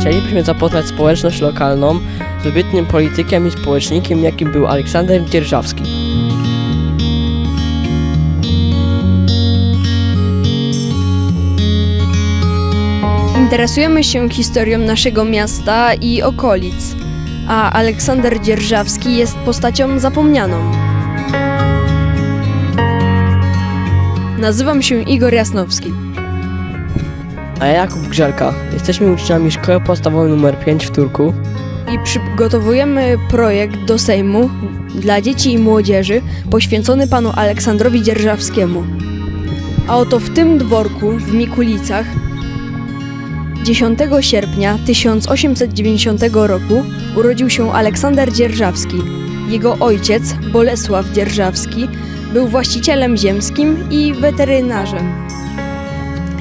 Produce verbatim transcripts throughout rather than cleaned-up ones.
Chcielibyśmy zapoznać społeczność lokalną z wybitnym politykiem i społecznikiem, jakim był Aleksander Dzierżawski. Interesujemy się historią naszego miasta i okolic, a Aleksander Dzierżawski jest postacią zapomnianą. Nazywam się Igor Jasnowski. A ja Jakub Grzelka. Jesteśmy uczniami Szkoły Podstawowej numer pięć w Turku. I przygotowujemy projekt do Sejmu dla dzieci i młodzieży poświęcony panu Aleksandrowi Dzierżawskiemu. A oto w tym dworku w Mikulicach dziesiątego sierpnia tysiąc osiemset dziewięćdziesiątego roku urodził się Aleksander Dzierżawski. Jego ojciec, Bolesław Dzierżawski, był właścicielem ziemskim i weterynarzem.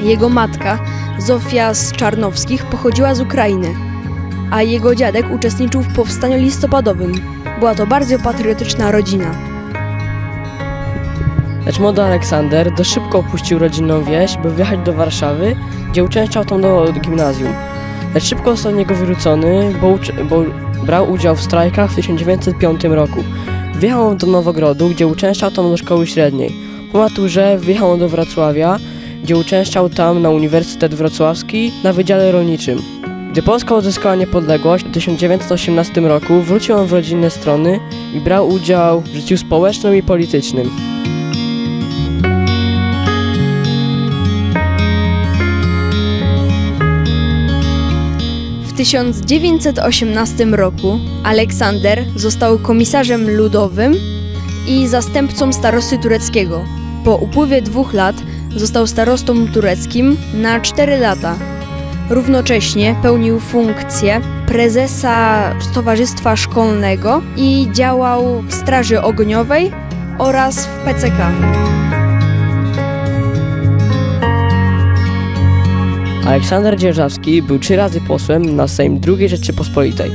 Jego matka, Zofia z Czarnowskich, pochodziła z Ukrainy, a jego dziadek uczestniczył w powstaniu listopadowym. Była to bardzo patriotyczna rodzina. Lecz młody Aleksander dość szybko opuścił rodzinną wieś, by wyjechać do Warszawy, gdzie uczęszczał tam do gimnazjum. Lecz szybko został od niego wyrzucony, bo, bo brał udział w strajkach w tysiąc dziewięćset piątym roku. Wjechał do Nowogrodu, gdzie uczęszczał tam do szkoły średniej. Po maturze wjechał do Wrocławia, gdzie uczęszczał tam na Uniwersytet Wrocławski na Wydziale Rolniczym. Gdy Polska odzyskała niepodległość w tysiąc dziewięćset osiemnastym roku, wrócił on w rodzinne strony i brał udział w życiu społecznym i politycznym. W tysiąc dziewięćset osiemnastym roku Aleksander został komisarzem ludowym i zastępcą starosty tureckiego. Po upływie dwóch lat został starostą tureckim na cztery lata. Równocześnie pełnił funkcję prezesa Towarzystwa Szkolnego i działał w Straży Ogniowej oraz w P C K. Aleksander Dzierżawski był trzy razy posłem na Sejm drugiej Rzeczypospolitej.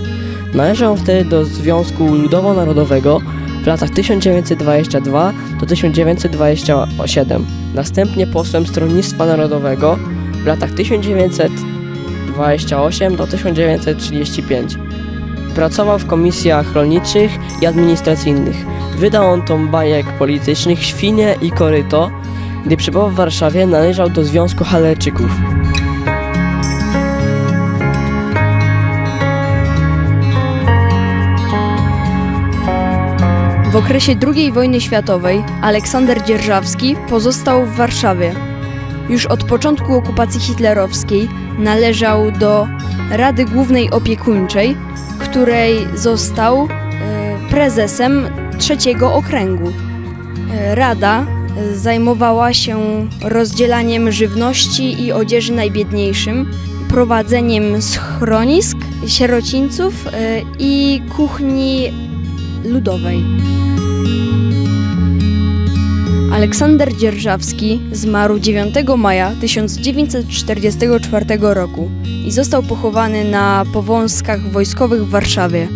Należał wtedy do Związku Ludowo-Narodowego w latach tysiąc dziewięćset dwudziestym drugim do tysiąc dziewięćset dwudziestego siódmego. Następnie posłem Stronnictwa Narodowego w latach tysiąc dziewięćset dwudziestym ósmym do tysiąc dziewięćset trzydziestego piątego. Pracował w komisjach rolniczych i administracyjnych. Wydał on tom bajek politycznych Świnie i Koryto. Gdy przybył w Warszawie, należał do Związku Halerczyków. W okresie drugiej wojny światowej Aleksander Dzierżawski pozostał w Warszawie. Już od początku okupacji hitlerowskiej należał do Rady Głównej Opiekuńczej, której został y, prezesem trzeciego okręgu. Rada zajmowała się rozdzielaniem żywności i odzieży najbiedniejszym, prowadzeniem schronisk, sierocińców y, i kuchni ludowej. Aleksander Dzierżawski zmarł dziewiątego maja tysiąc dziewięćset czterdziestego czwartego roku i został pochowany na Powązkach Wojskowych w Warszawie.